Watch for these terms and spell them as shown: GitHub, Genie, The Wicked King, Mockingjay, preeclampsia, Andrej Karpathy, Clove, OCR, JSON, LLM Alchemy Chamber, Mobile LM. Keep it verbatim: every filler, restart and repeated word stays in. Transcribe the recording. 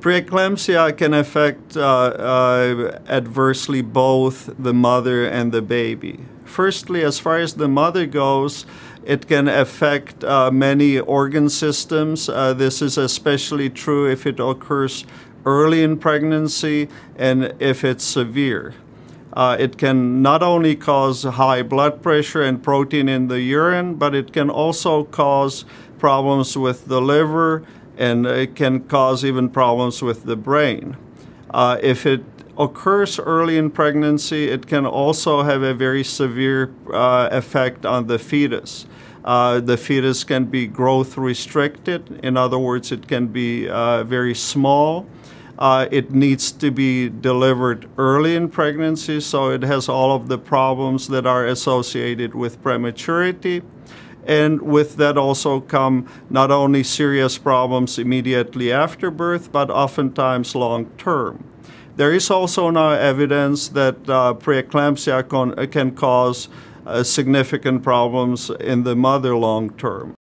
Preeclampsia can affect uh, uh, adversely both the mother and the baby. Firstly, as far as the mother goes, it can affect uh, many organ systems. Uh, this is especially true if it occurs early in pregnancy and if it's severe. Uh, it can not only cause high blood pressure and protein in the urine, but it can also cause problems with the liver, and it can cause even problems with the brain. Uh, if it occurs early in pregnancy, it can also have a very severe uh, effect on the fetus. Uh, the fetus can be growth restricted. In other words, it can be uh, very small. Uh, it needs to be delivered early in pregnancy, so it has all of the problems that are associated with prematurity. And with that also come not only serious problems immediately after birth, but oftentimes long-term. There is also now evidence that uh, preeclampsia can, can cause uh, significant problems in the mother long-term.